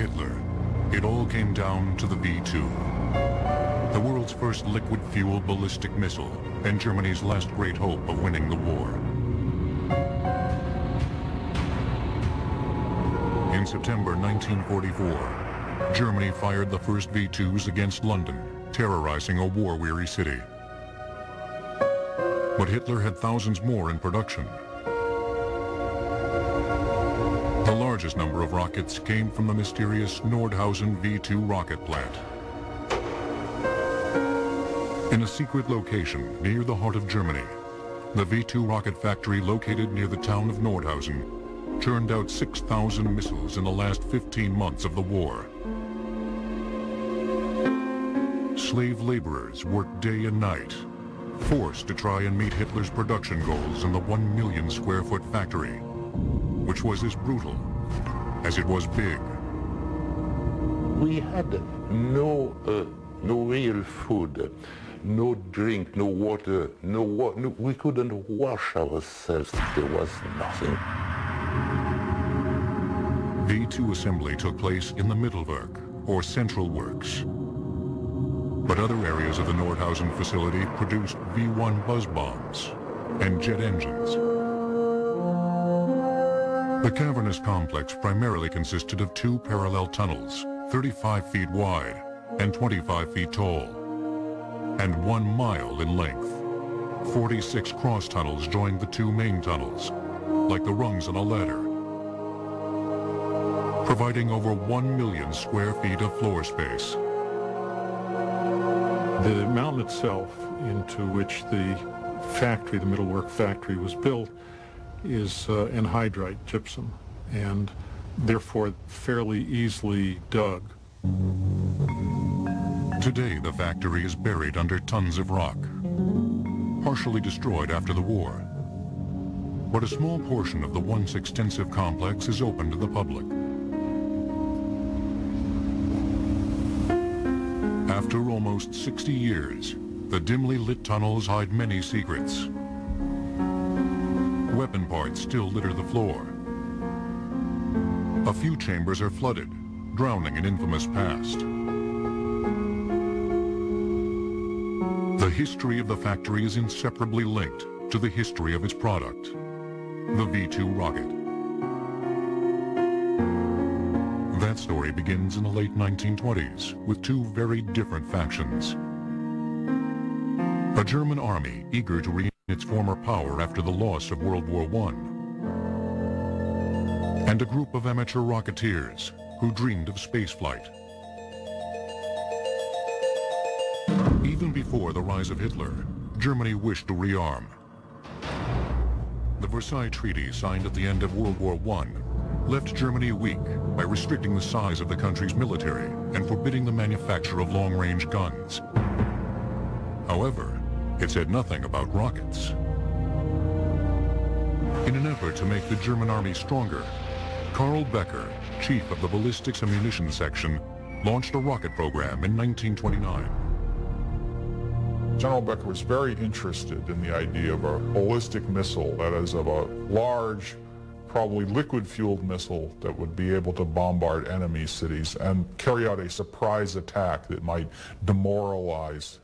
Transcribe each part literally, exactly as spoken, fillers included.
Hitler, it all came down to the V two, the world's first liquid-fueled ballistic missile and Germany's last great hope of winning the war. In September nineteen forty-four, Germany fired the first V twos against London, terrorizing a war-weary city. But Hitler had thousands more in production. The largest number of rockets came from the mysterious Nordhausen V two rocket plant. In a secret location near the heart of Germany, the V two rocket factory located near the town of Nordhausen churned out six thousand missiles in the last fifteen months of the war. Slave laborers worked day and night, forced to try and meet Hitler's production goals in the one million square foot factory, which was as brutal as it was big. We had no, uh, no real food, no drink, no water, no, wa no we couldn't wash ourselves. There was nothing. V two assembly took place in the Mittelwerk, or Central Works. But other areas of the Nordhausen facility produced V one buzz bombs and jet engines. The cavernous complex primarily consisted of two parallel tunnels, thirty-five feet wide and twenty-five feet tall, and one mile in length. forty-six cross tunnels joined the two main tunnels, like the rungs on a ladder, providing over one million square feet of floor space. The mountain itself, into which the factory, the Mittelwerk factory, was built, is uh, anhydrite gypsum, and therefore fairly easily dug. Today, the factory is buried under tons of rock, partially destroyed after the war. But a small portion of the once extensive complex is open to the public. After almost sixty years, the dimly lit tunnels hide many secrets. Weapon parts still litter the floor. A few chambers are flooded, drowning an infamous past. The history of the factory is inseparably linked to the history of its product, the V two rocket. That story begins in the late nineteen twenties with two very different factions. A German army eager to regain its former power after the loss of World War One, and a group of amateur rocketeers who dreamed of spaceflight. Even before the rise of Hitler, Germany wished to rearm. The Versailles Treaty, signed at the end of World War One, left Germany weak by restricting the size of the country's military and forbidding the manufacture of long-range guns. However, it said nothing about rockets. In an effort to make the German army stronger, Karl Becker, chief of the Ballistics and Munitions Section, launched a rocket program in nineteen twenty-nine. General Becker was very interested in the idea of a ballistic missile, that is, of a large, probably liquid-fueled missile that would be able to bombard enemy cities and carry out a surprise attack that might demoralize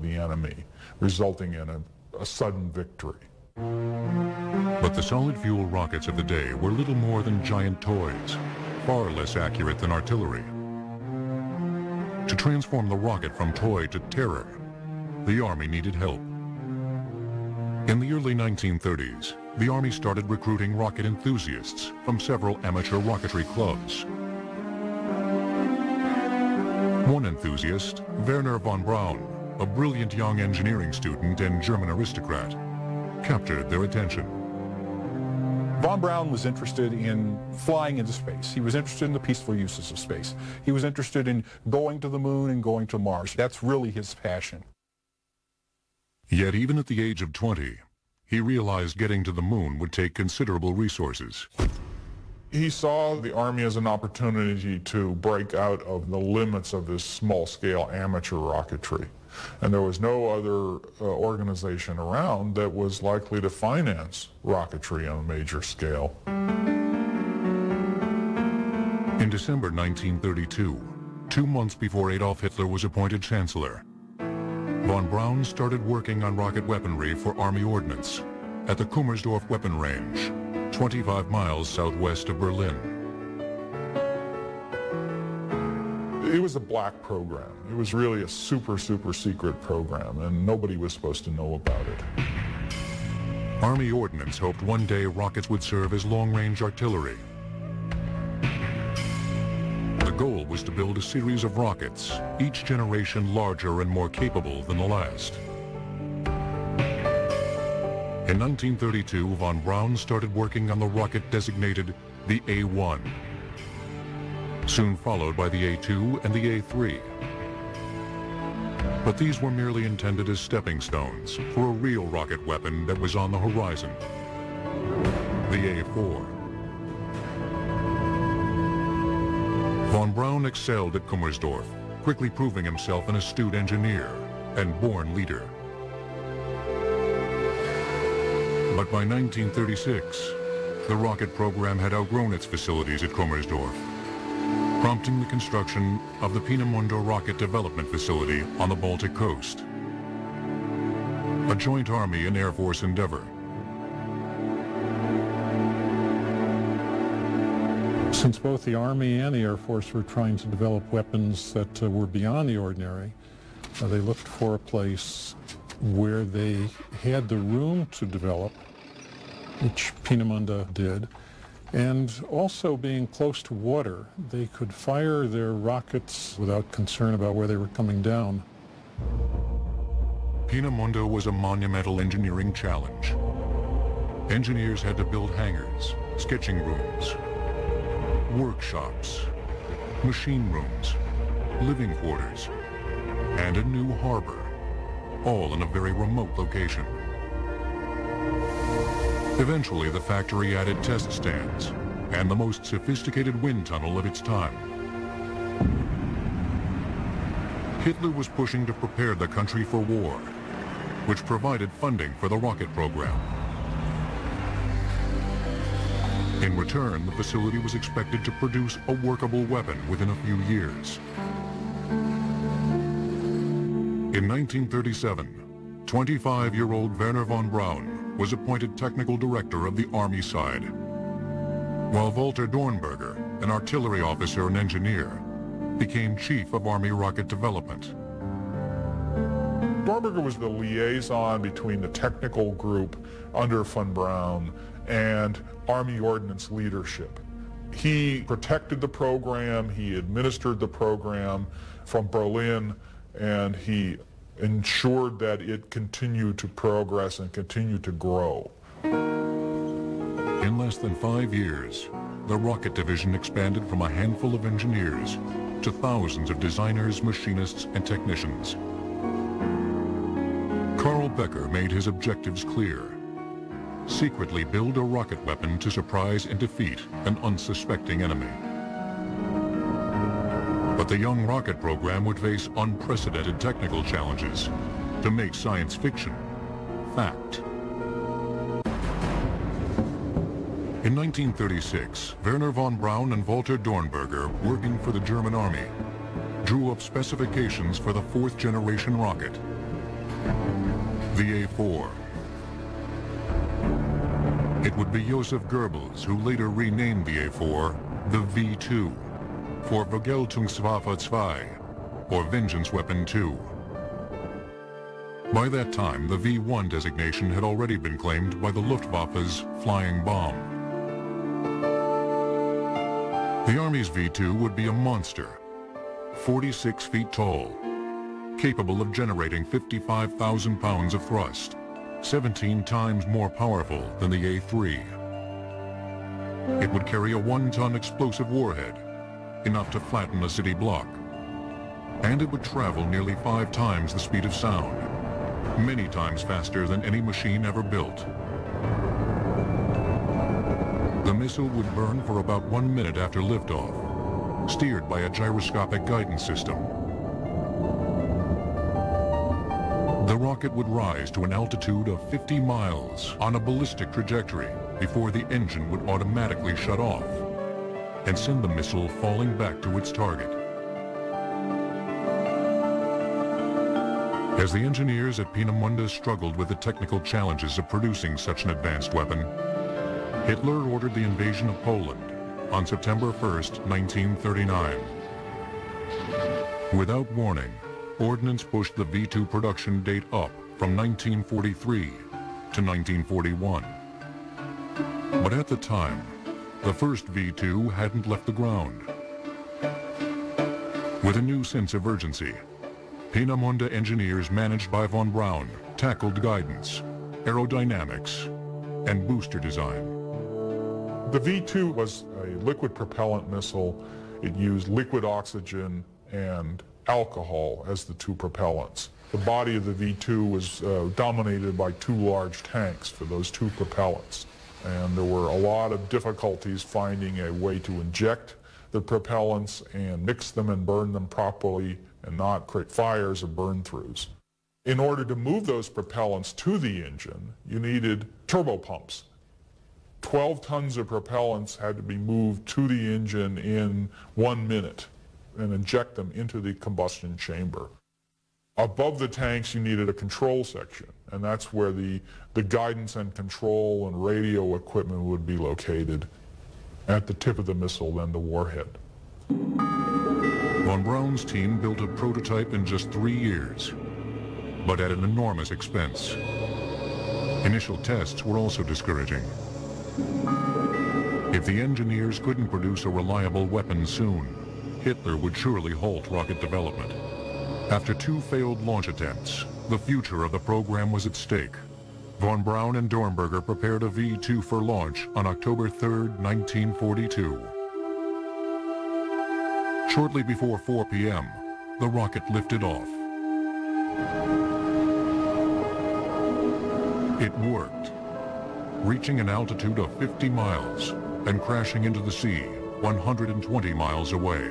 the enemy, resulting in a, a sudden victory. But the solid-fuel rockets of the day were little more than giant toys, far less accurate than artillery. To transform the rocket from toy to terror, the Army needed help. In the early nineteen thirties, the Army started recruiting rocket enthusiasts from several amateur rocketry clubs. One enthusiast, Werner von Braun, a brilliant young engineering student and German aristocrat, captured their attention. Von Braun was interested in flying into space. He was interested in the peaceful uses of space. He was interested in going to the moon and going to Mars. That's really his passion. Yet even at the age of twenty, he realized getting to the moon would take considerable resources. He saw the Army as an opportunity to break out of the limits of this small-scale amateur rocketry. And there was no other uh, organization around that was likely to finance rocketry on a major scale. In December nineteen thirty-two, two months before Adolf Hitler was appointed chancellor. Von Braun started working on rocket weaponry for army ordnance at the Kummersdorf weapon range, twenty-five miles southwest of Berlin. It was a black program. It was really a super, super secret program, and nobody was supposed to know about it. Army ordnance hoped one day rockets would serve as long-range artillery. The goal was to build a series of rockets, each generation larger and more capable than the last. In nineteen thirty-two, von Braun started working on the rocket designated the A one. Soon followed by the A two and the A three. But these were merely intended as stepping stones for a real rocket weapon that was on the horizon, the A four. Von Braun excelled at Kummersdorf, quickly proving himself an astute engineer and born leader. But by nineteen thirty-six, the rocket program had outgrown its facilities at Kummersdorf, prompting the construction of the Peenemünde Rocket Development Facility on the Baltic coast, a joint Army and Air Force endeavor. Since both the Army and the Air Force were trying to develop weapons that uh, were beyond the ordinary, uh, they looked for a place where they had the room to develop, which Peenemünde did. And also being close to water, they could fire their rockets without concern about where they were coming down. Peenemünde was a monumental engineering challenge. Engineers had to build hangars, sketching rooms, workshops, machine rooms, living quarters, and a new harbor, all in a very remote location. Eventually, the factory added test stands and the most sophisticated wind tunnel of its time. Hitler was pushing to prepare the country for war, which provided funding for the rocket program. In return, the facility was expected to produce a workable weapon within a few years. In nineteen thirty-seven, twenty-five-year-old Werner von Braun was appointed technical director of the Army side, while Walter Dornberger, an artillery officer and engineer, became chief of Army rocket development. Dornberger was the liaison between the technical group under von Braun and Army ordnance leadership. He protected the program, he administered the program from Berlin, and he ensured that it continued to progress and continued to grow. In less than five years, the rocket division expanded from a handful of engineers to thousands of designers, machinists, and technicians. Karl Becker made his objectives clear. Secretly build a rocket weapon to surprise and defeat an unsuspecting enemy. But the young rocket program would face unprecedented technical challenges to make science fiction fact. In nineteen thirty-six, Werner von Braun and Walter Dornberger, working for the German Army, drew up specifications for the fourth generation rocket, the A four. It would be Josef Goebbels who later renamed the A four the V two. For Vigeltungswaffe two, or Vengeance Weapon two. By that time, the V one designation had already been claimed by the Luftwaffe's flying bomb. The Army's V two would be a monster, forty-six feet tall, capable of generating fifty-five thousand pounds of thrust, seventeen times more powerful than the A three. It would carry a one-ton explosive warhead, enough to flatten a city block. And it would travel nearly five times the speed of sound, many times faster than any machine ever built. The missile would burn for about one minute after liftoff, steered by a gyroscopic guidance system. The rocket would rise to an altitude of fifty miles on a ballistic trajectory before the engine would automatically shut off. and send the missile falling back to its target. As the engineers at Peenemünde struggled with the technical challenges of producing such an advanced weapon, Hitler ordered the invasion of Poland on September first, nineteen thirty-nine. Without warning, ordnance pushed the V two production date up from nineteen forty-three to nineteen forty-one. But at the time, the first V two hadn't left the ground. With a new sense of urgency, Peenemünde engineers managed by von Braun tackled guidance, aerodynamics, and booster design. The V two was a liquid propellant missile. It used liquid oxygen and alcohol as the two propellants. The body of the V two was uh, dominated by two large tanks for those two propellants. And there were a lot of difficulties finding a way to inject the propellants and mix them and burn them properly and not create fires or burn-throughs. In order to move those propellants to the engine, you needed turbopumps. twelve tons of propellants had to be moved to the engine in one minute and inject them into the combustion chamber. Above the tanks, you needed a control section, and that's where the, the guidance and control and radio equipment would be located. At the tip of the missile, then the warhead. Von Braun's team built a prototype in just three years, but at an enormous expense. Initial tests were also discouraging. If the engineers couldn't produce a reliable weapon soon, Hitler would surely halt rocket development. After two failed launch attempts, the future of the program was at stake. Von Braun and Dornberger prepared a V two for launch on October third, nineteen forty-two. Shortly before four P M, the rocket lifted off. It worked, reaching an altitude of fifty miles and crashing into the sea one hundred twenty miles away.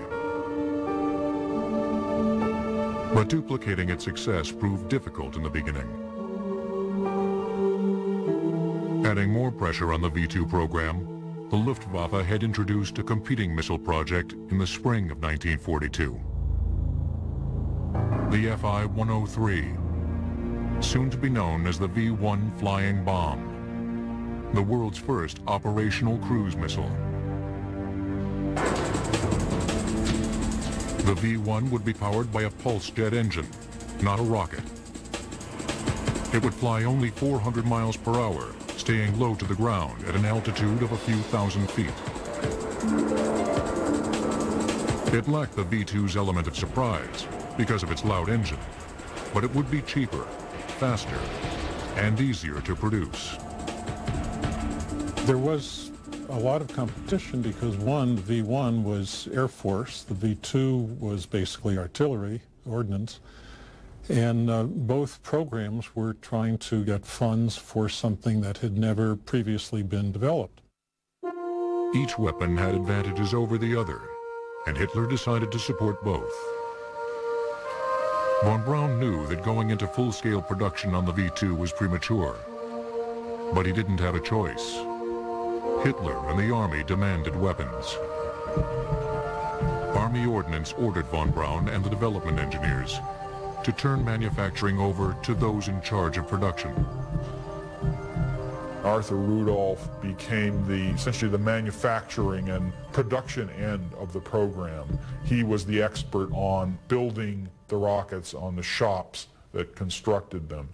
But duplicating its success proved difficult in the beginning. Adding more pressure on the V two program, the Luftwaffe had introduced a competing missile project in the spring of nineteen forty-two. The F I one oh three, soon to be known as the V one flying bomb, the world's first operational cruise missile. The V one would be powered by a pulse jet engine, not a rocket. It would fly only four hundred miles per hour, staying low to the ground at an altitude of a few thousand feet. It lacked the V two's element of surprise because of its loud engine, but it would be cheaper, faster, and easier to produce. There was a lot of competition because one, the V one was Air Force, the V two was basically artillery, ordnance, and uh, both programs were trying to get funds for something that had never previously been developed. Each weapon had advantages over the other, and Hitler decided to support both. Von Braun knew that going into full-scale production on the V two was premature, but he didn't have a choice. Hitler and the Army demanded weapons. Army Ordnance ordered von Braun and the development engineers to turn manufacturing over to those in charge of production. Arthur Rudolph became the, essentially the manufacturing and production end of the program. He was the expert on building the rockets on the shops that constructed them.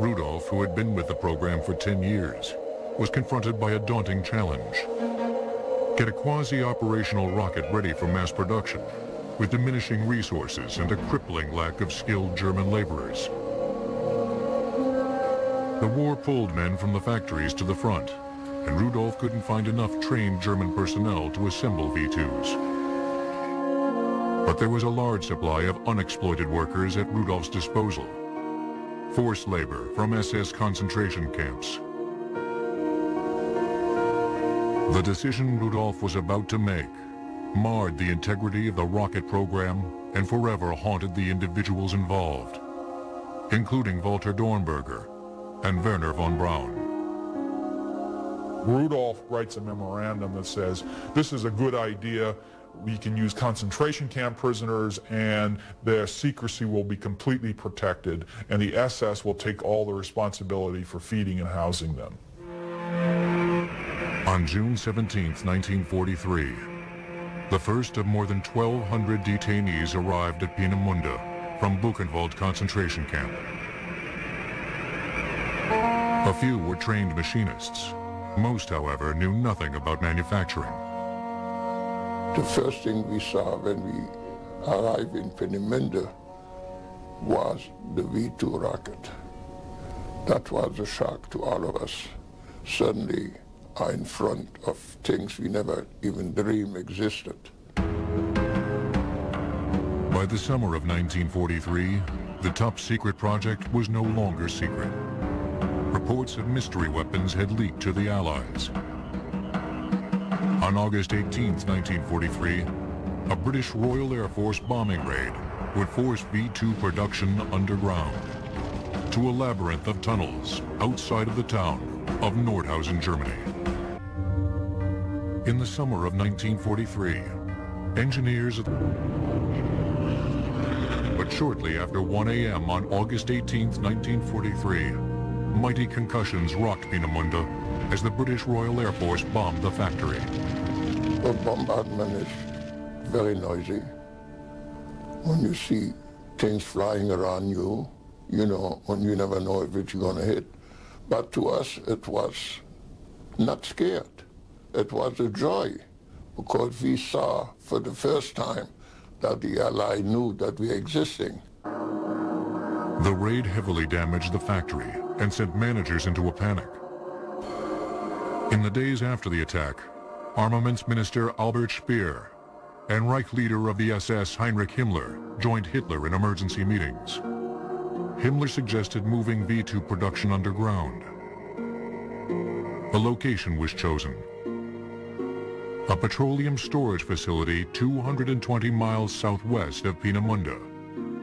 Rudolph, who had been with the program for ten years, was confronted by a daunting challenge. Get a quasi-operational rocket ready for mass production with diminishing resources and a crippling lack of skilled German laborers. The war pulled men from the factories to the front, and Rudolph couldn't find enough trained German personnel to assemble V twos. But there was a large supply of unexploited workers at Rudolph's disposal. Forced labor from S S concentration camps. The decision Rudolph was about to make marred the integrity of the rocket program and forever haunted the individuals involved, including Walter Dornberger and Werner von Braun. Rudolph writes a memorandum that says, this is a good idea. We can use concentration camp prisoners, and their secrecy will be completely protected, and the S S will take all the responsibility for feeding and housing them. On June seventeenth, nineteen forty-three, the first of more than twelve hundred detainees arrived at Peenemünde from Buchenwald concentration camp. A few were trained machinists. Most, however, knew nothing about manufacturing. The first thing we saw when we arrived in Peenemünde was the V two rocket. That was a shock to all of us. Suddenly, are in front of things we never even dreamed existed. By the summer of nineteen forty-three, the top secret project was no longer secret. Reports of mystery weapons had leaked to the Allies. On August eighteenth, nineteen forty-three, a British Royal Air Force bombing raid would force V two production underground to a labyrinth of tunnels outside of the town of Nordhausen, Germany. In the summer of nineteen forty-three, engineers... But shortly after one A M on August eighteenth, nineteen forty-three, mighty concussions rocked Peenemünde as the British Royal Air Force bombed the factory. The bombardment is very noisy. When you see things flying around you, you know, when you never know which you're going to hit. But to us, it was not scared. It was a joy, because we saw for the first time that the Allies knew that we were existing. The raid heavily damaged the factory and sent managers into a panic. In the days after the attack, Armaments Minister Albert Speer and Reich leader of the S S Heinrich Himmler joined Hitler in emergency meetings. Himmler suggested moving V two production underground. A location was chosen. A petroleum storage facility two hundred twenty miles southwest of Peenemünde,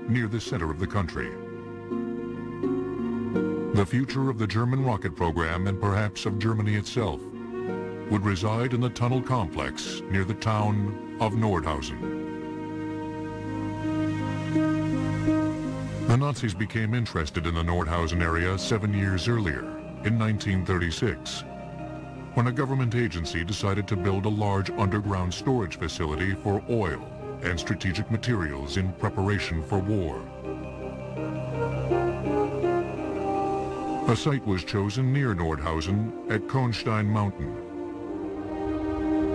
near the center of the country. The future of the German rocket program, and perhaps of Germany itself, would reside in the tunnel complex near the town of Nordhausen. The Nazis became interested in the Nordhausen area seven years earlier, in nineteen thirty-six, when a government agency decided to build a large underground storage facility for oil and strategic materials in preparation for war. A site was chosen near Nordhausen at Kohnstein Mountain.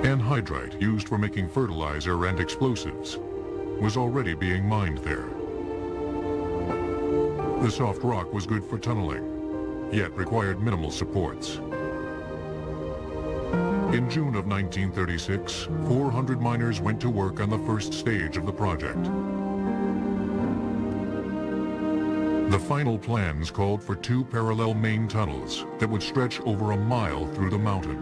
Anhydrite, used for making fertilizer and explosives, was already being mined there. The soft rock was good for tunneling, yet required minimal supports. In June of nineteen thirty-six, four hundred miners went to work on the first stage of the project. The final plans called for two parallel main tunnels that would stretch over a mile through the mountain.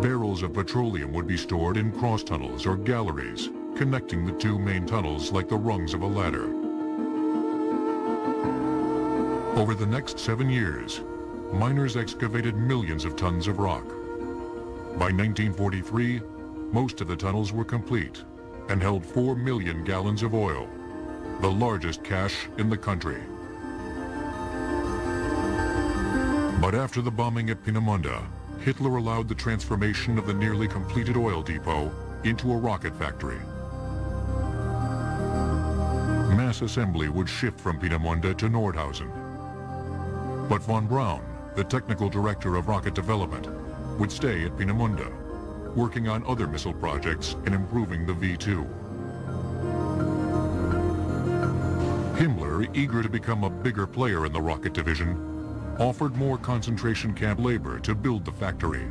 Barrels of petroleum would be stored in cross tunnels or galleries, connecting the two main tunnels like the rungs of a ladder. Over the next seven years, miners excavated millions of tons of rock. By nineteen forty-three, most of the tunnels were complete and held four million gallons of oil, the largest cache in the country. But after the bombing at Peenemünde, Hitler allowed the transformation of the nearly completed oil depot into a rocket factory. Mass assembly would shift from Peenemünde to Nordhausen. But von Braun, the technical director of rocket development, would stay at Peenemünde, working on other missile projects and improving the V two. Himmler, eager to become a bigger player in the rocket division, offered more concentration camp labor to build the factory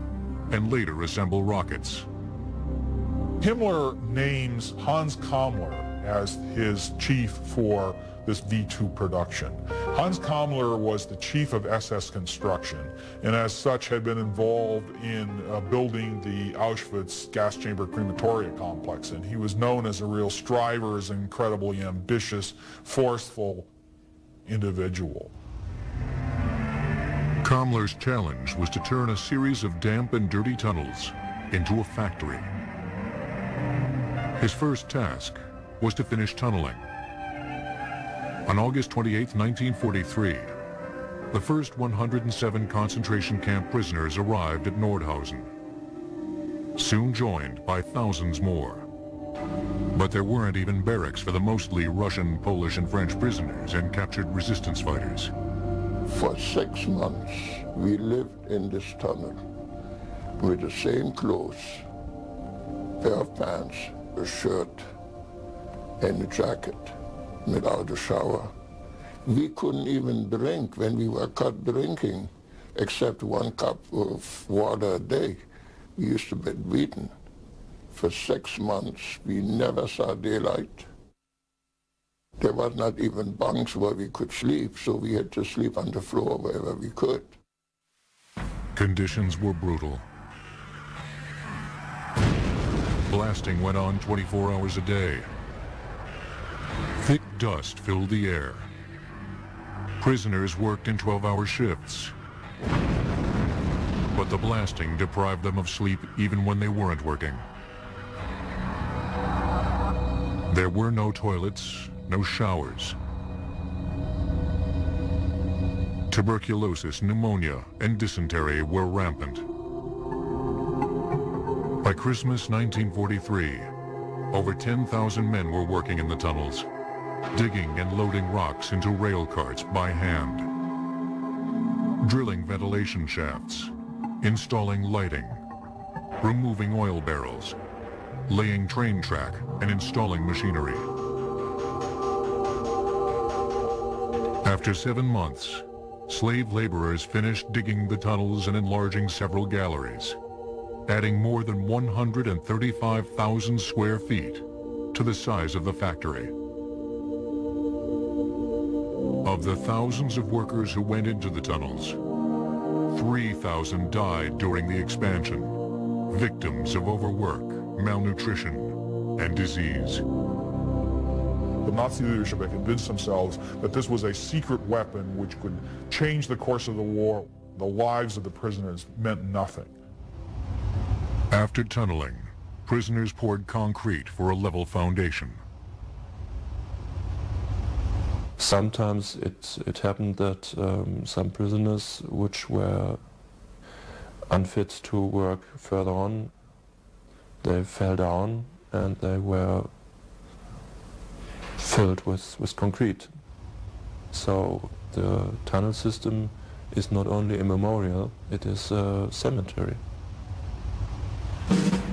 and later assemble rockets. Himmler names Hans Kammler as his chief for this V two production. Hans Kammler was the chief of S S construction, and as such had been involved in uh, building the Auschwitz gas chamber crematoria complex, and he was known as a real striver, as an incredibly ambitious, forceful individual. Kammler's challenge was to turn a series of damp and dirty tunnels into a factory. His first task was to finish tunneling. On August twenty-eighth, nineteen forty-three, the first one hundred seven concentration camp prisoners arrived at Nordhausen, soon joined by thousands more. But there weren't even barracks for the mostly Russian, Polish, and French prisoners and captured resistance fighters. For six months, we lived in this tunnel with the same clothes, pair of pants, a shirt, and a jacket, without a shower. We couldn't even drink when we were caught drinking, except one cup of water a day. We used to be beaten. For six months, we never saw daylight. There was not even bunks where we could sleep, so we had to sleep on the floor wherever we could. Conditions were brutal. Blasting went on twenty-four hours a day. Thick dust filled the air. Prisoners worked in twelve-hour shifts, but the blasting deprived them of sleep even when they weren't working. There were no toilets, no showers. Tuberculosis, pneumonia, and dysentery were rampant. By Christmas nineteen forty-three, over ten thousand men were working in the tunnels, digging and loading rocks into rail carts by hand, drilling ventilation shafts, installing lighting, removing oil barrels, laying train track, and installing machinery. After seven months, slave laborers finished digging the tunnels and enlarging several galleries, adding more than one hundred thirty-five thousand square feet to the size of the factory. Of the thousands of workers who went into the tunnels, three thousand died during the expansion, victims of overwork, malnutrition, and disease. The Nazi leadership had convinced themselves that this was a secret weapon which could change the course of the war. The lives of the prisoners meant nothing. After tunneling, prisoners poured concrete for a level foundation. Sometimes it, it happened that um, some prisoners which were unfit to work further on, they fell down and they were filled with, with concrete. So the tunnel system is not only a memorial, it is a cemetery.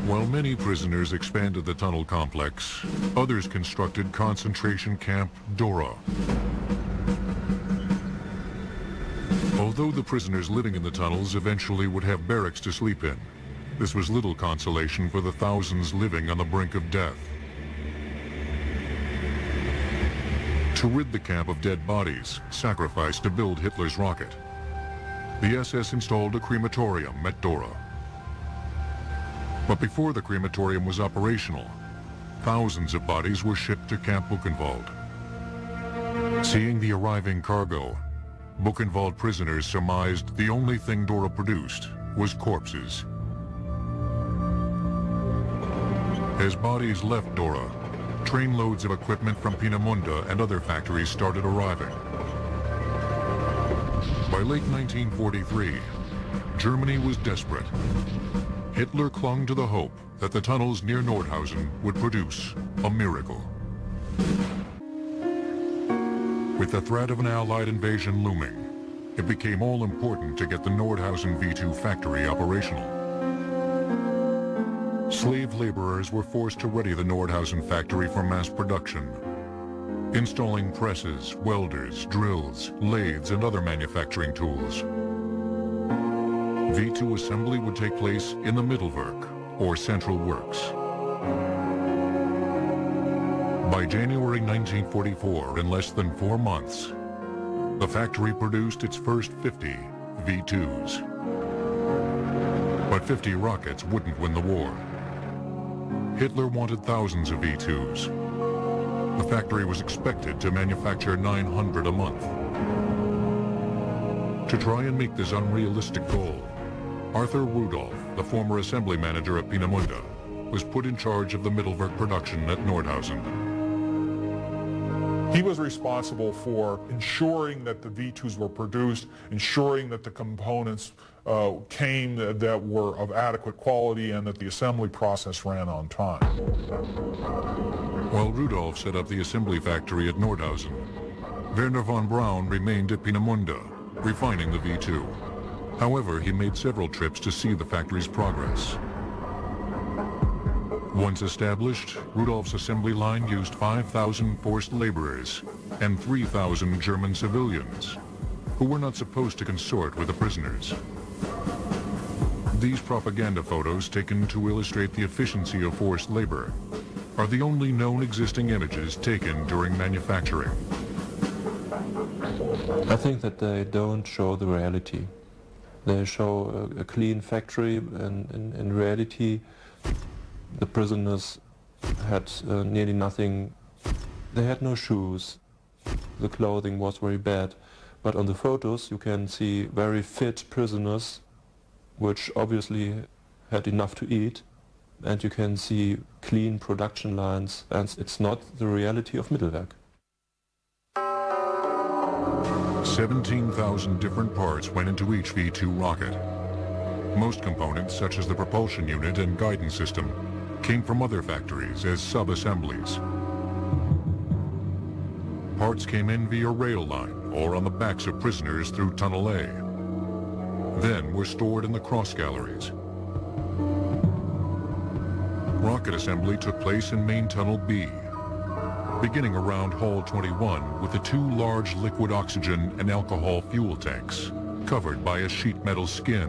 While many prisoners expanded the tunnel complex, others constructed concentration camp Dora. Although the prisoners living in the tunnels eventually would have barracks to sleep in, this was little consolation for the thousands living on the brink of death. To rid the camp of dead bodies, sacrificed to build Hitler's rocket, the S S installed a crematorium at Dora. But before the crematorium was operational, thousands of bodies were shipped to Camp Buchenwald. Seeing the arriving cargo, Buchenwald prisoners surmised the only thing Dora produced was corpses. As bodies left Dora, trainloads of equipment from Peenemünde and other factories started arriving. By late nineteen forty-three, Germany was desperate. Hitler clung to the hope that the tunnels near Nordhausen would produce a miracle. With the threat of an Allied invasion looming, it became all important to get the Nordhausen V two factory operational. Slave laborers were forced to ready the Nordhausen factory for mass production, installing presses, welders, drills, lathes, and other manufacturing tools. V two assembly would take place in the Mittelwerk, or Central Works. By January nineteen forty-four, in less than four months, the factory produced its first fifty V twos. But fifty rockets wouldn't win the war. Hitler wanted thousands of V twos. The factory was expected to manufacture nine hundred a month. To try and make this unrealistic goal, Arthur Rudolph, the former assembly manager at Peenemünde, was put in charge of the Mittelwerk production at Nordhausen. He was responsible for ensuring that the V twos were produced, ensuring that the components uh, came that, that were of adequate quality, and that the assembly process ran on time. While Rudolph set up the assembly factory at Nordhausen, Werner von Braun remained at Peenemünde, refining the V two. However, he made several trips to see the factory's progress. Once established, Rudolph's assembly line used five thousand forced laborers and three thousand German civilians who were not supposed to consort with the prisoners. These propaganda photos, taken to illustrate the efficiency of forced labor, are the only known existing images taken during manufacturing. I think that they don't show the reality. They show a, a clean factory, and in, in reality the prisoners had uh, nearly nothing. They had no shoes. The clothing was very bad. But on the photos you can see very fit prisoners, which obviously had enough to eat, and you can see clean production lines, and it's not the reality of Mittelwerk. seventeen thousand different parts went into each V two rocket. Most components, such as the propulsion unit and guidance system, came from other factories as sub-assemblies. Parts came in via rail line or on the backs of prisoners through Tunnel A, then were stored in the cross galleries. Rocket assembly took place in main Tunnel B, beginning around Hall twenty-one with the two large liquid oxygen and alcohol fuel tanks covered by a sheet metal skin.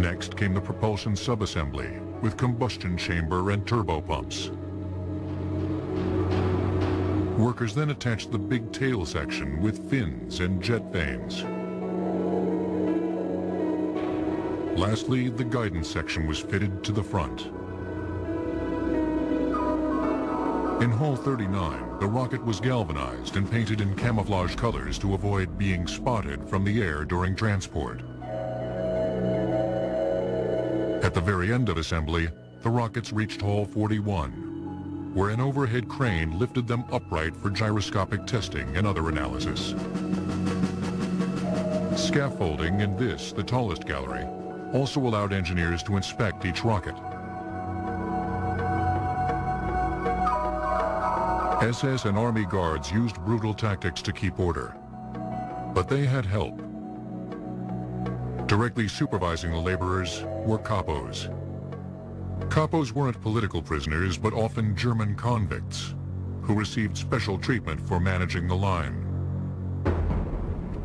Next came the propulsion subassembly with combustion chamber and turbopumps. Workers then attached the big tail section with fins and jet vanes. Lastly, the guidance section was fitted to the front. In Hall thirty-nine, the rocket was galvanized and painted in camouflage colors to avoid being spotted from the air during transport. At the very end of assembly, the rockets reached Hall forty-one, where an overhead crane lifted them upright for gyroscopic testing and other analysis. Scaffolding in this, the tallest gallery, also allowed engineers to inspect each rocket. S S and Army guards used brutal tactics to keep order, but they had help. Directly supervising the laborers were Kapos. Kapos weren't political prisoners, but often German convicts who received special treatment for managing the line.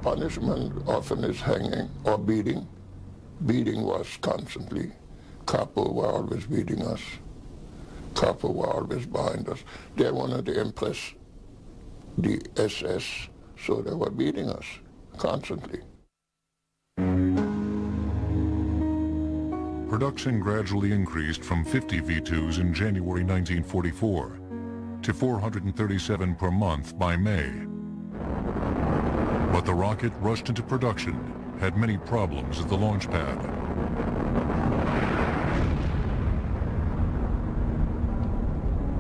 Punishment often is hanging or beating. Beating was constantly. Kapos were always beating us. Copper were always behind us. They wanted to impress the S S, so they were beating us constantly. Production gradually increased from fifty V twos in January nineteen forty-four to four hundred thirty-seven per month by May. But the rocket rushed into production had many problems at the launch pad.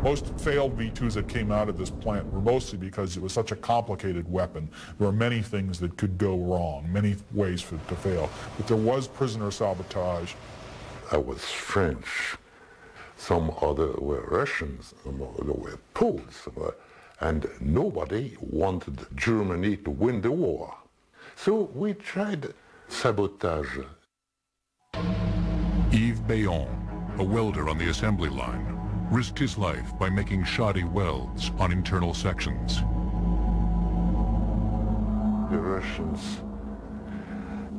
Most failed V twos that came out of this plant were mostly because it was such a complicated weapon. There were many things that could go wrong, many ways for it to fail. But there was prisoner sabotage. I was French. Some other were Russians. Some other were Poles. And nobody wanted Germany to win the war. So we tried sabotage. Yves Bayon, a welder on the assembly line, risked his life by making shoddy welds on internal sections. The Russians,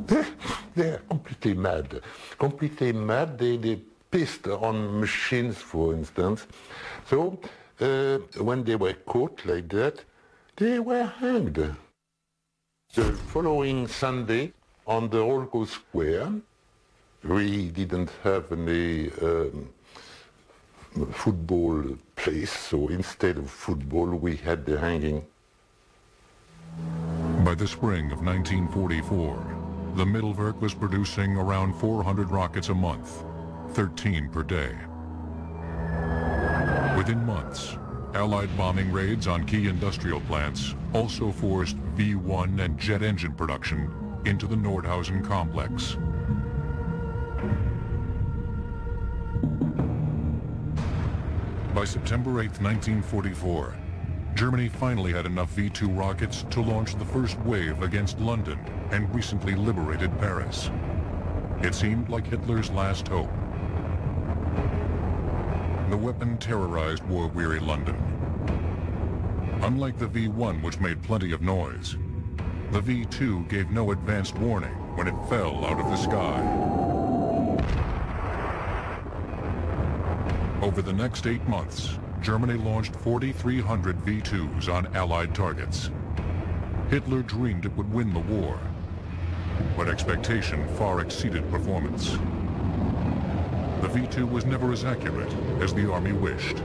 they're, they're completely mad. Completely mad, they, they pissed on machines, for instance. So uh, when they were caught like that, they were hanged. The following Sunday, on the Rolko Square, we didn't have any um, football place, so instead of football we had the hanging. By the spring of nineteen forty-four, the Mittelwerk was producing around four hundred rockets a month, thirteen per day. Within months, Allied bombing raids on key industrial plants also forced V one and jet engine production into the Nordhausen complex. By September eighth nineteen forty-four, Germany finally had enough V two rockets to launch the first wave against London and recently liberated Paris. It seemed like Hitler's last hope. The weapon terrorized war-weary London. Unlike the V one, which made plenty of noise, the V two gave no advanced warning when it fell out of the sky. Over the next eight months, Germany launched forty-three hundred V twos on Allied targets. Hitler dreamed it would win the war, but expectation far exceeded performance. The V two was never as accurate as the Army wished.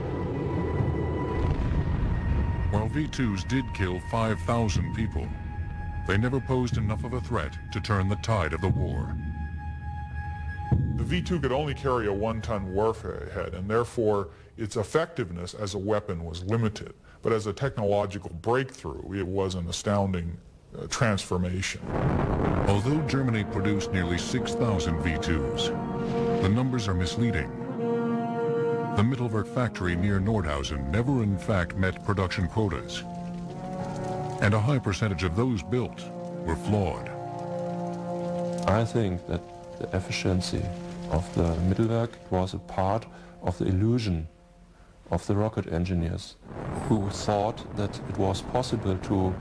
While V twos did kill five thousand people, they never posed enough of a threat to turn the tide of the war. The V two could only carry a one-ton warfare head, and therefore its effectiveness as a weapon was limited. But as a technological breakthrough, it was an astounding uh, transformation. Although Germany produced nearly six thousand V twos, the numbers are misleading. The Mittelwerk factory near Nordhausen never in fact met production quotas, and a high percentage of those built were flawed. I think that the efficiency of the Mittelwerk was a part of the illusion of the rocket engineers, who thought that it was possible to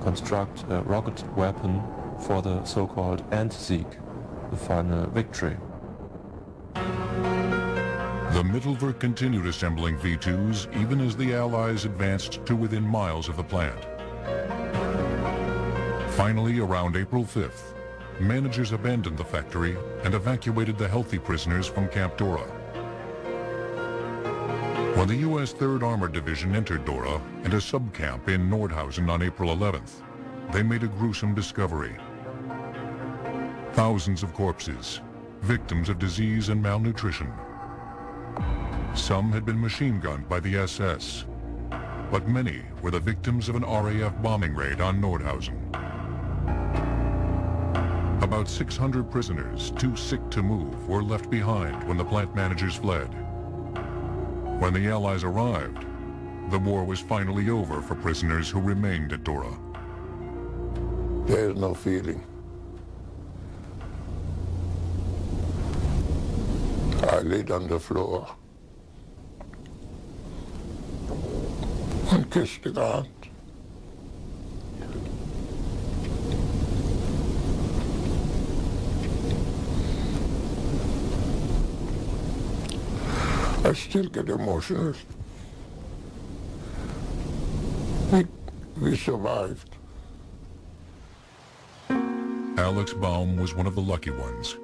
construct a rocket weapon for the so-called Endsieg, the final victory. The Mittelwerk continued assembling V twos even as the Allies advanced to within miles of the plant. Finally, around April fifth, managers abandoned the factory and evacuated the healthy prisoners from Camp Dora. When the U S third Armored Division entered Dora and a sub-camp in Nordhausen on April eleventh, they made a gruesome discovery. Thousands of corpses, victims of disease and malnutrition. Some had been machine gunned by the S S, but many were the victims of an R A F bombing raid on Nordhausen. About six hundred prisoners, too sick to move, were left behind when the plant managers fled. When the Allies arrived, the war was finally over for prisoners who remained at Dora. There is no feeling. I laid on the floor and kissed the ground. I still get emotional. We, we survived. Alex Baum was one of the lucky ones.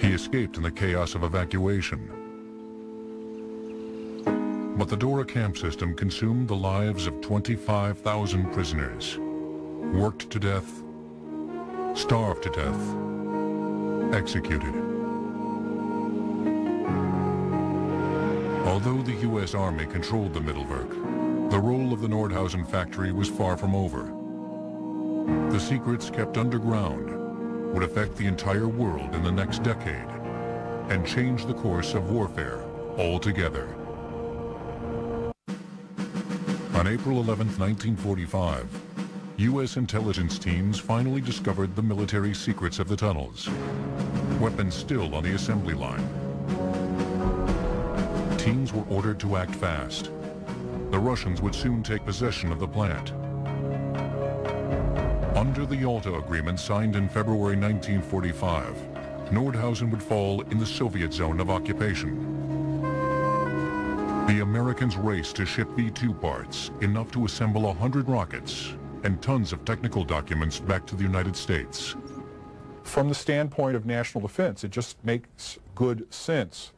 He escaped in the chaos of evacuation. But the Dora camp system consumed the lives of twenty-five thousand prisoners, worked to death, starved to death, executed. Although the U S Army controlled the Mittelwerk, the role of the Nordhausen factory was far from over. The secrets kept underground would affect the entire world in the next decade and change the course of warfare altogether. On April eleventh nineteen forty-five, U S intelligence teams finally discovered the military secrets of the tunnels, weapons still on the assembly line. Teams were ordered to act fast. The Russians would soon take possession of the plant. Under the Yalta Agreement signed in February nineteen forty-five, Nordhausen would fall in the Soviet zone of occupation. The Americans raced to ship V two parts, enough to assemble one hundred rockets and tons of technical documents back to the United States. From the standpoint of national defense, it just makes good sense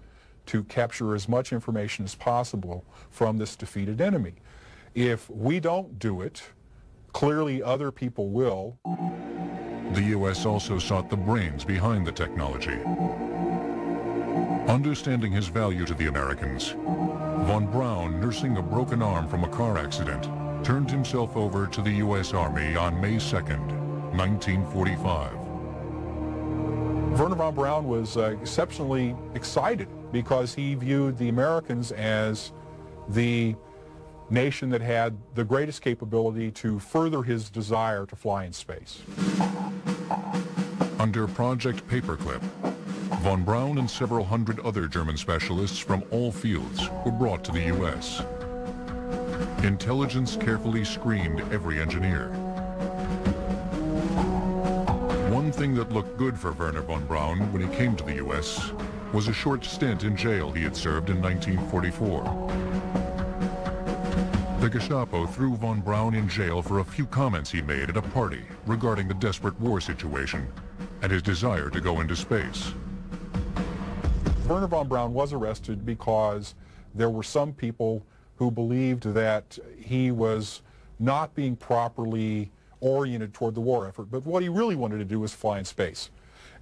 to capture as much information as possible from this defeated enemy. If we don't do it, Clearly other people will. The U S also sought the brains behind the technology. Understanding his value to the Americans, von Braun, nursing a broken arm from a car accident, turned himself over to the U S Army on May second, nineteen forty-five. Werner von Braun was uh, exceptionally excited because he viewed the Americans as the nation that had the greatest capability to further his desire to fly in space. Under Project Paperclip, von Braun and several hundred other German specialists from all fields were brought to the U S. Intelligence carefully screened every engineer. One thing that looked good for Werner von Braun when he came to the U S was a short stint in jail he had served in nineteen forty-four. The Gestapo threw von Braun in jail for a few comments he made at a party regarding the desperate war situation and his desire to go into space. Werner von Braun was arrested because there were some people who believed that he was not being properly oriented toward the war effort. But what he really wanted to do was fly in space.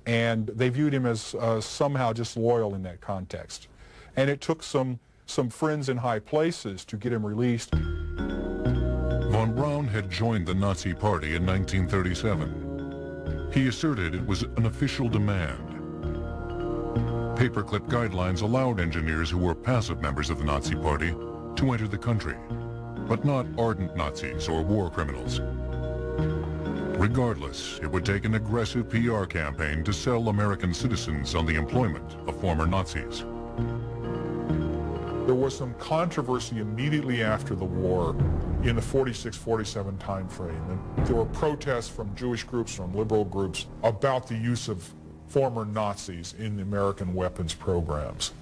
And they viewed him as uh, somehow disloyal in that context. And it took some, some friends in high places to get him released. Von Braun had joined the Nazi Party in nineteen thirty-seven. He asserted it was an official demand. Paperclip guidelines allowed engineers who were passive members of the Nazi Party to enter the country, but not ardent Nazis or war criminals. Regardless, it would take an aggressive P R campaign to sell American citizens on the employment of former Nazis. There was some controversy immediately after the war in the forty-six forty-seven time frame. And there were protests from Jewish groups, from liberal groups, about the use of former Nazis in the American weapons programs.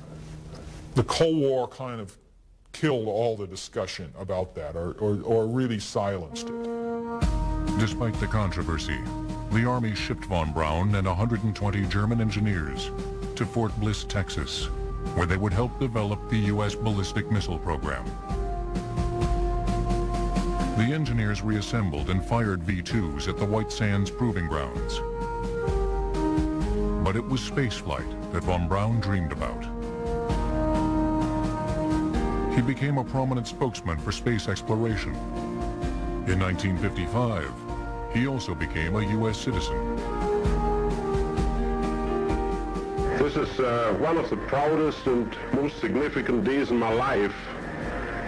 The Cold War kind of killed all the discussion about that, or, or, or really silenced it. Despite the controversy, the Army shipped von Braun and one hundred twenty German engineers to Fort Bliss, Texas, where they would help develop the U S ballistic missile program. The engineers reassembled and fired V twos at the White Sands Proving Grounds. But it was spaceflight that von Braun dreamed about. He became a prominent spokesman for space exploration. In nineteen fifty-five, he also became a U S citizen. This is uh, one of the proudest and most significant days in my life.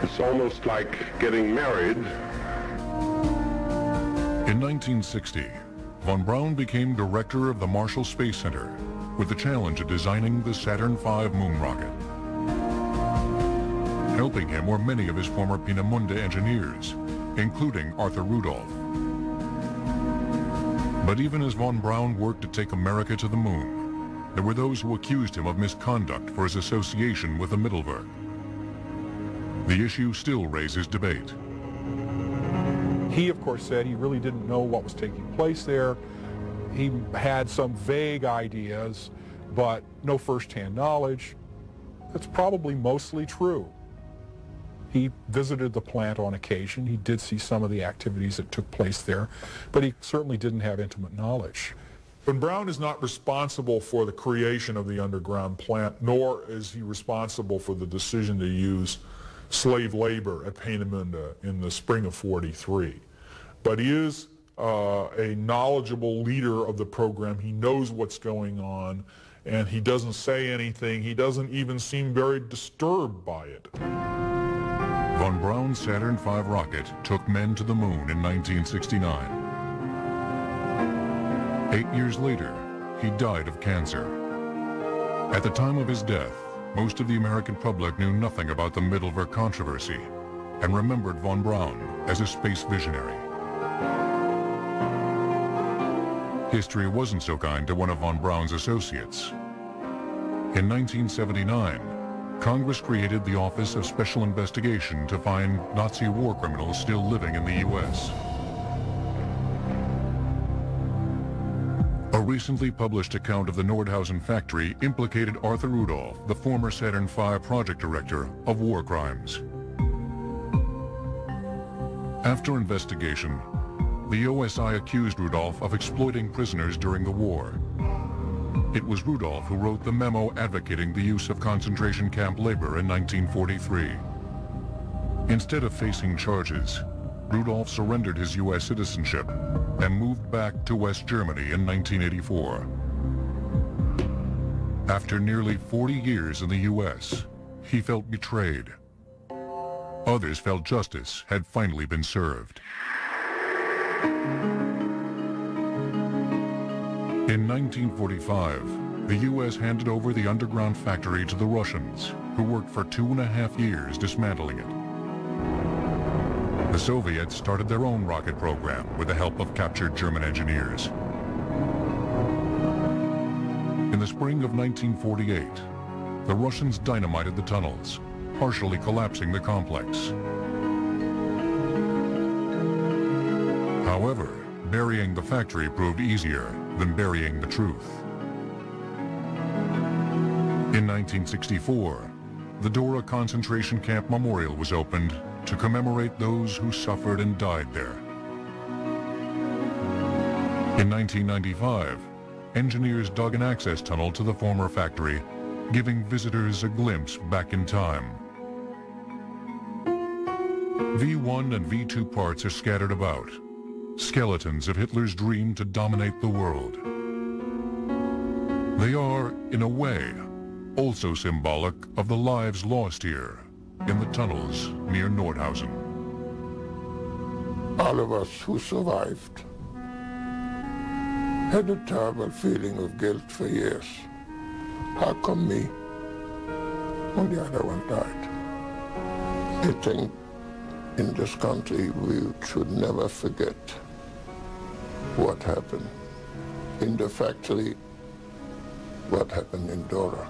It's almost like getting married. In nineteen sixty, von Braun became director of the Marshall Space Center with the challenge of designing the Saturn five moon rocket. Helping him were many of his former Peenemünde engineers, including Arthur Rudolph. But even as von Braun worked to take America to the moon, there were those who accused him of misconduct for his association with the Mittelwerk. The issue still raises debate. He, of course, said he really didn't know what was taking place there. He had some vague ideas, but no first-hand knowledge. That's probably mostly true. He visited the plant on occasion. He did see some of the activities that took place there, but he certainly didn't have intimate knowledge. Von Braun is not responsible for the creation of the underground plant, nor is he responsible for the decision to use slave labor at Peenemünde in the spring of forty-three. But he is uh, a knowledgeable leader of the program. He knows what's going on, and he doesn't say anything. He doesn't even seem very disturbed by it. Von Braun's Saturn five rocket took men to the moon in nineteen sixty-nine. Eight years later, he died of cancer. At the time of his death, most of the American public knew nothing about the Mittelwerk controversy and remembered von Braun as a space visionary. History wasn't so kind to one of von Braun's associates. In nineteen seventy-nine, Congress created the Office of Special Investigation to find Nazi war criminals still living in the U S. A recently published account of the Nordhausen factory implicated Arthur Rudolph, the former Saturn five project director, of war crimes. After investigation, The O S I accused Rudolph of exploiting prisoners during the war. It was Rudolph who wrote the memo advocating the use of concentration camp labor in nineteen forty-three. Instead of facing charges, Rudolph surrendered his U S citizenship and moved back to West Germany in nineteen eighty-four. After nearly forty years in the U S, he felt betrayed. Others felt justice had finally been served. In nineteen forty-five, the U S handed over the underground factory to the Russians, who worked for two and a half years dismantling it. The Soviets started their own rocket program with the help of captured German engineers. In the spring of nineteen forty-eight, the Russians dynamited the tunnels, partially collapsing the complex. However, burying the factory proved easier than burying the truth. In nineteen sixty-four, the Dora concentration camp memorial was opened to commemorate those who suffered and died there. In nineteen ninety-five, engineers dug an access tunnel to the former factory, giving visitors a glimpse back in time. V one and V two parts are scattered about, skeletons of Hitler's dream to dominate the world. They are, in a way, also symbolic of the lives lost here, in the tunnels near Nordhausen. All of us who survived had a terrible feeling of guilt for years. How come me? And the other one died. I think in this country we should never forget what happened in the factory, what happened in Dora.